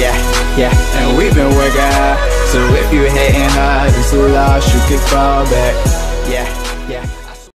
yeah. And we've been working hard, so if you hating hard, it's too lost, you can fall back, yeah.